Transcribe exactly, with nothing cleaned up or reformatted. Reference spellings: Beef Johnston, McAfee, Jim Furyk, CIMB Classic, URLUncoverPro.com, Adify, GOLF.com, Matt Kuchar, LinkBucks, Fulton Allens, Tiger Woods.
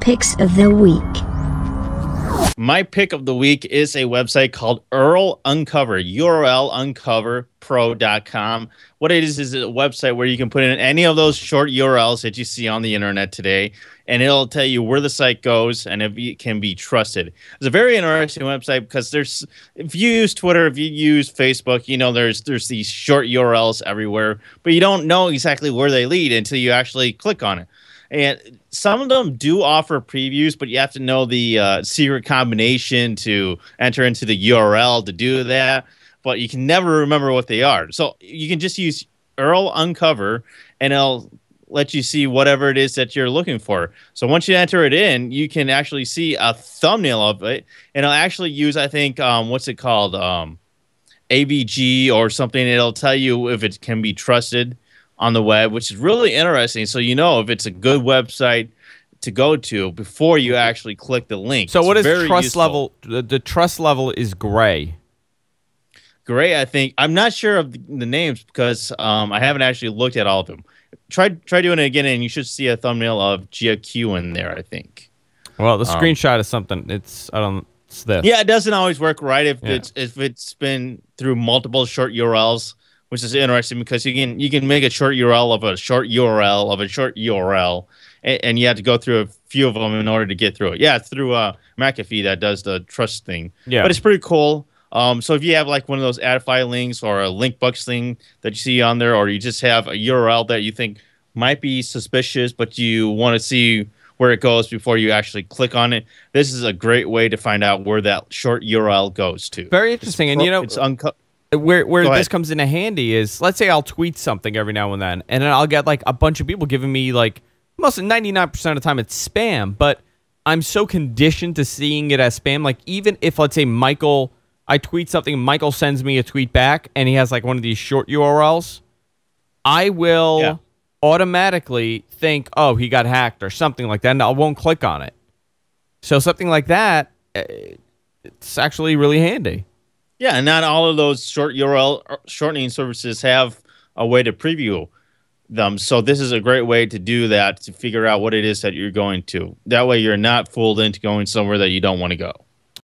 Picks of the week. My pick of the week is a website called URL Uncover, U R L Uncover Pro dot com. What it is is a website where you can put in any of those short U R Ls that you see on the internet today, and it'll tell you where the site goes and if it can be trusted. It's a very interesting website because there's, if you use Twitter, if you use Facebook, you know there's there's these short U R Ls everywhere, but you don't know exactly where they lead until you actually click on it. And some of them do offer previews, but you have to know the uh, secret combination to enter into the U R L to do that. But you can never remember what they are. So you can just use U R L Uncover, and it'll let you see whatever it is that you're looking for. So once you enter it in, you can actually see a thumbnail of it. And it'll actually use, I think, um, what's it called? Um, A B G or something. It'll tell you if it can be trusted on the web, which is really interesting. So you know if it's a good website to go to before you actually click the link. So what is trust level? The, the trust level is gray. Gray, I think. I'm not sure of the names because um, I haven't actually looked at all of them. Try try doing it again, and you should see a thumbnail of G Q in there, I think. Well, the um, screenshot is something. It's I don't. It's this. Yeah, it doesn't always work right if yeah. it's if it's been through multiple short U R Ls, which is interesting because you can you can make a short U R L of a short U R L of a short U R L, and, and you have to go through a few of them in order to get through it. Yeah, it's through uh, McAfee that does the trust thing. Yeah, but it's pretty cool. Um, so if you have like one of those Adify links or a LinkBucks thing that you see on there, or you just have a U R L that you think might be suspicious, but you want to see where it goes before you actually click on it, this is a great way to find out where that short U R L goes to. Very interesting. It's, and you know, it's unco- where where this comes into handy is, let's say I'll tweet something every now and then, and then I'll get like a bunch of people giving me like most ninety-nine percent of the time it's spam, but I'm so conditioned to seeing it as spam. Like even if, let's say, Michael. I tweet something, Michael sends me a tweet back, and he has like one of these short U R Ls, I will yeah. automatically think, oh, he got hacked or something like that, and I won't click on it. So something like that, it's actually really handy. Yeah, and not all of those short U R L shortening services have a way to preview them, so this is a great way to do that, to figure out what it is that you're going to. That way you're not fooled into going somewhere that you don't want to go.